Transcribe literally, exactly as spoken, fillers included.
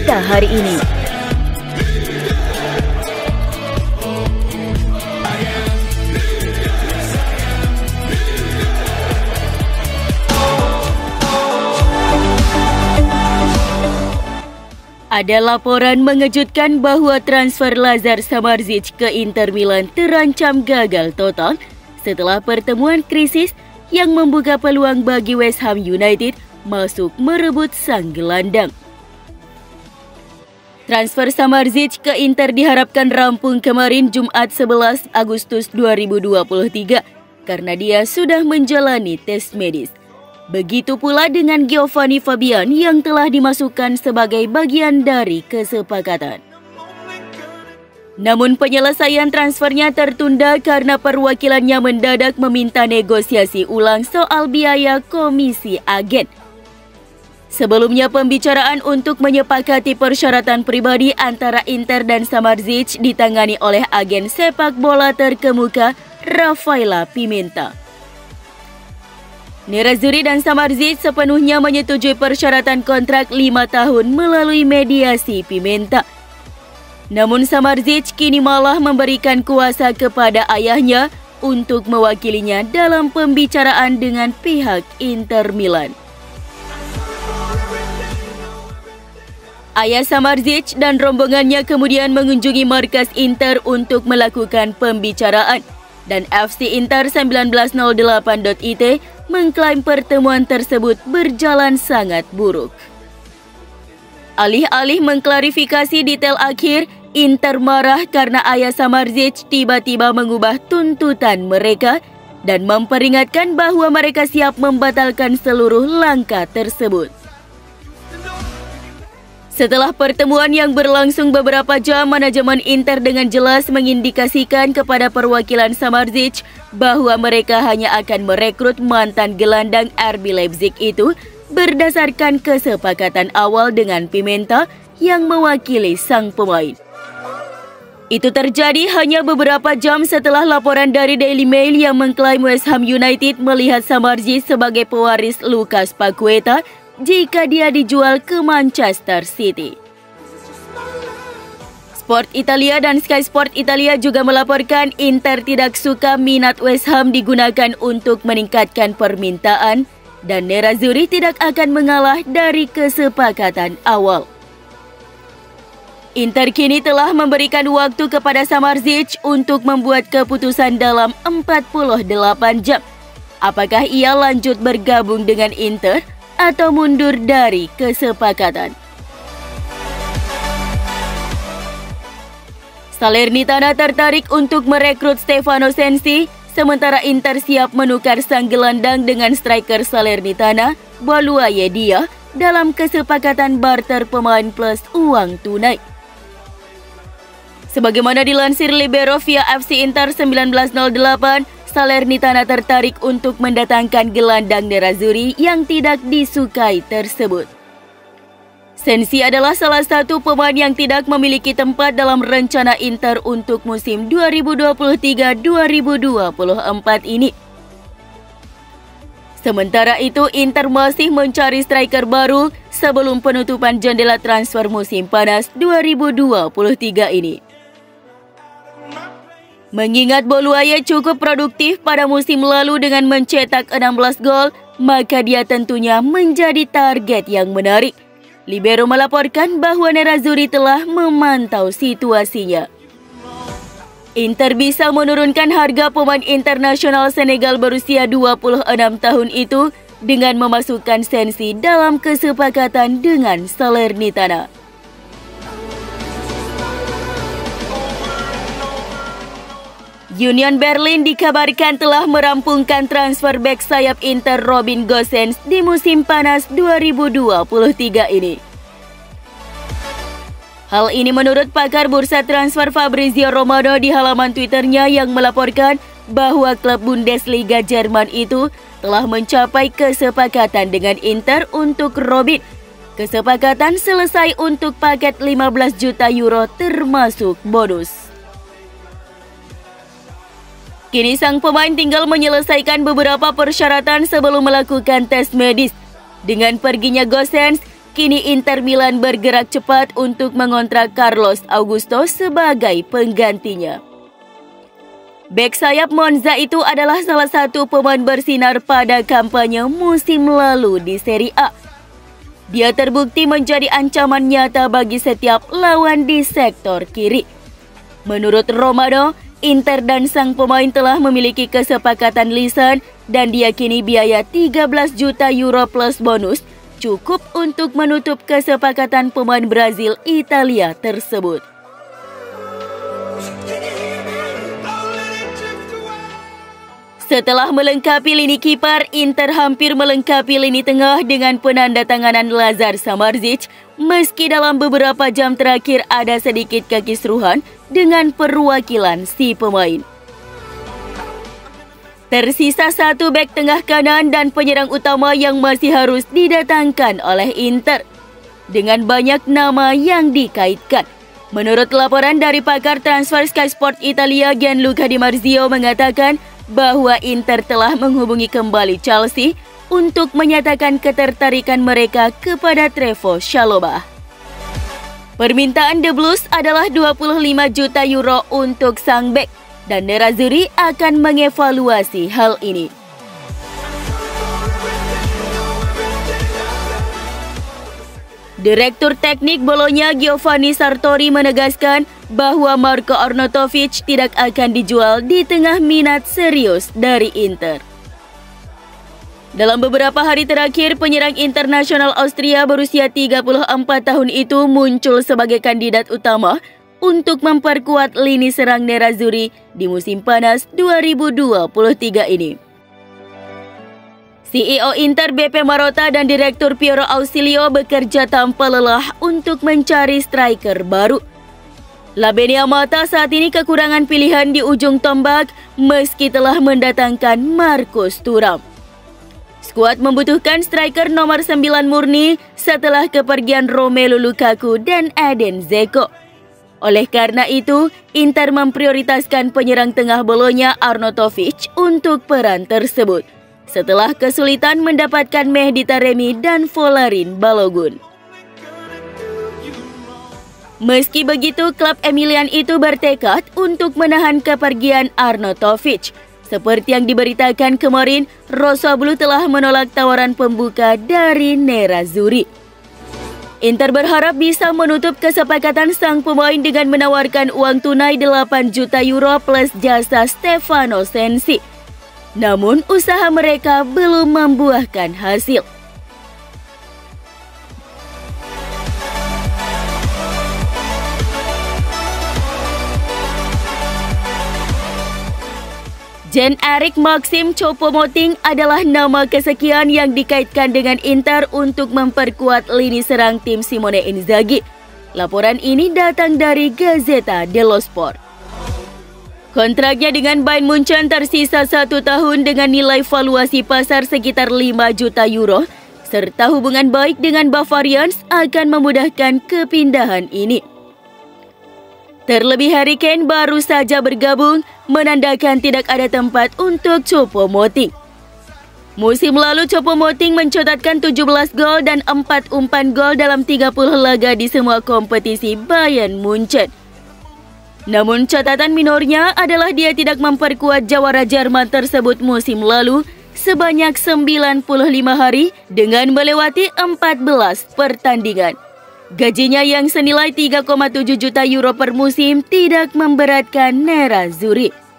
berita hari ini. Ada laporan mengejutkan bahwa transfer Lazar Samardžić ke Inter Milan terancam gagal total setelah pertemuan krisis yang membuka peluang bagi West Ham United masuk merebut sang gelandang. Transfer Samardžić ke Inter diharapkan rampung kemarin Jumat sebelas Agustus dua ribu dua puluh tiga karena dia sudah menjalani tes medis. Begitu pula dengan Giovanni Fabian yang telah dimasukkan sebagai bagian dari kesepakatan. Namun penyelesaian transfernya tertunda karena perwakilannya mendadak meminta negosiasi ulang soal biaya komisi agen. Sebelumnya, pembicaraan untuk menyepakati persyaratan pribadi antara Inter dan Samardžić ditangani oleh agen sepak bola terkemuka Rafaela Pimenta. Nerazzurri dan Samardžić sepenuhnya menyetujui persyaratan kontrak lima tahun melalui mediasi Pimenta. Namun Samardžić kini malah memberikan kuasa kepada ayahnya untuk mewakilinya dalam pembicaraan dengan pihak Inter Milan. Ayah Samardžić dan rombongannya kemudian mengunjungi markas Inter untuk melakukan pembicaraan. Dan F C Inter sembilan belas nol delapan titik I T mengklaim pertemuan tersebut berjalan sangat buruk. Alih-alih mengklarifikasi detail akhir, Inter marah karena ayah Samardžić tiba-tiba mengubah tuntutan mereka dan memperingatkan bahwa mereka siap membatalkan seluruh langkah tersebut. Setelah pertemuan yang berlangsung beberapa jam, manajemen Inter dengan jelas mengindikasikan kepada perwakilan Samardžić bahwa mereka hanya akan merekrut mantan gelandang R B Leipzig itu berdasarkan kesepakatan awal dengan Pimenta yang mewakili sang pemain. Itu terjadi hanya beberapa jam setelah laporan dari Daily Mail yang mengklaim West Ham United melihat Samardžić sebagai pewaris Lucas Paqueta jika dia dijual ke Manchester City. Sport Italia dan Sky Sport Italia juga melaporkan Inter tidak suka minat West Ham digunakan untuk meningkatkan permintaan dan Nerazzurri tidak akan mengalah dari kesepakatan awal. Inter kini telah memberikan waktu kepada Samardžić untuk membuat keputusan dalam empat puluh delapan jam. Apakah ia lanjut bergabung dengan Inter atau mundur dari kesepakatan? Salernitana tertarik untuk merekrut Stefano Sensi, sementara Inter siap menukar sang gelandang dengan striker Salernitana, Boulaye Dia, dalam kesepakatan barter pemain plus uang tunai. Sebagaimana dilansir Libero via F C Inter sembilan belas nol delapan, Salernitana tertarik untuk mendatangkan gelandang Nerazzurri yang tidak disukai tersebut. Sensi adalah salah satu pemain yang tidak memiliki tempat dalam rencana Inter untuk musim dua ribu dua puluh tiga dua ribu dua puluh empat ini. Sementara itu, Inter masih mencari striker baru sebelum penutupan jendela transfer musim panas dua ribu dua puluh tiga ini. Mengingat Boulaye cukup produktif pada musim lalu dengan mencetak enam belas gol, maka dia tentunya menjadi target yang menarik. Libero melaporkan bahwa Nerazzurri telah memantau situasinya. Inter bisa menurunkan harga pemain internasional Senegal berusia dua puluh enam tahun itu dengan memasukkan Sensi dalam kesepakatan dengan Salernitana. Union Berlin dikabarkan telah merampungkan transfer bek sayap Inter Robin Gosens di musim panas dua ribu dua puluh tiga ini. Hal ini menurut pakar bursa transfer Fabrizio Romano di halaman Twitternya yang melaporkan bahwa klub Bundesliga Jerman itu telah mencapai kesepakatan dengan Inter untuk Robin. Kesepakatan selesai untuk paket lima belas juta euro termasuk bonus. Kini sang pemain tinggal menyelesaikan beberapa persyaratan sebelum melakukan tes medis. Dengan perginya Gosens, Kini Inter Milan bergerak cepat untuk mengontrak Carlos Augusto sebagai penggantinya. Bek sayap Monza itu adalah salah satu pemain bersinar pada kampanye musim lalu di Serie A. Dia terbukti menjadi ancaman nyata bagi setiap lawan di sektor kiri. Menurut Romano, Inter dan sang pemain telah memiliki kesepakatan lisan dan diyakini biaya tiga belas juta euro plus bonus cukup untuk menutup kesepakatan pemain Brazil Italia tersebut. Setelah melengkapi lini kiper, Inter hampir melengkapi lini tengah dengan penandatanganan Lazar Samardžić, meski dalam beberapa jam terakhir ada sedikit kekisruhan dengan perwakilan si pemain. Tersisa satu bek tengah kanan dan penyerang utama yang masih harus didatangkan oleh Inter, dengan banyak nama yang dikaitkan. Menurut laporan dari pakar transfer Sky Sport Italia, Gianluca Di Marzio mengatakan bahwa Inter telah menghubungi kembali Chelsea untuk menyatakan ketertarikan mereka kepada Trevoh Chalobah. Permintaan The Blues adalah dua puluh lima juta euro untuk sang bek dan Nerazzurri akan mengevaluasi hal ini. Direktur teknik Bologna Giovanni Sartori menegaskan bahwa Marko Arnautovic tidak akan dijual di tengah minat serius dari Inter. Dalam beberapa hari terakhir, penyerang internasional Austria berusia tiga puluh empat tahun itu muncul sebagai kandidat utama untuk memperkuat lini serang Nerazzurri di musim panas dua ribu dua puluh tiga ini. C E O Inter Beppe Marotta dan Direktur Piero Ausilio bekerja tanpa lelah untuk mencari striker baru. Labenia Mata saat ini kekurangan pilihan di ujung tombak meski telah mendatangkan Marcus Thuram. Skuad membutuhkan striker nomor sembilan murni setelah kepergian Romelu Lukaku dan Eden Dzeko. Oleh karena itu, Inter memprioritaskan penyerang tengah Bologna Arnautovic untuk peran tersebut, setelah kesulitan mendapatkan Mehdi Taremi dan Volarin Balogun. Meski begitu, klub Emilian itu bertekad untuk menahan kepergian Arnautovic. Seperti yang diberitakan kemarin, Rosso Blu telah menolak tawaran pembuka dari Nerazzurri. Inter berharap bisa menutup kesepakatan sang pemain dengan menawarkan uang tunai delapan juta euro plus jasa Stefano Sensi. Namun, usaha mereka belum membuahkan hasil. Jean-Eric Maxim Choupo-Moting adalah nama kesekian yang dikaitkan dengan Inter untuk memperkuat lini serang tim Simone Inzaghi. Laporan ini datang dari Gazzetta dello Sport. Kontraknya dengan Bayern Munchen tersisa satu tahun dengan nilai valuasi pasar sekitar lima juta euro, serta hubungan baik dengan Bavarians akan memudahkan kepindahan ini. Terlebih Harry Kane baru saja bergabung, menandakan tidak ada tempat untuk Choupo-Moting. Musim lalu Choupo-Moting mencatatkan tujuh belas gol dan empat umpan gol dalam tiga puluh laga di semua kompetisi Bayern Munchen. Namun catatan minornya adalah dia tidak memperkuat jawara Jerman tersebut musim lalu sebanyak sembilan puluh lima hari dengan melewati empat belas pertandingan. Gajinya yang senilai tiga koma tujuh juta euro per musim tidak memberatkan Nerazzurri.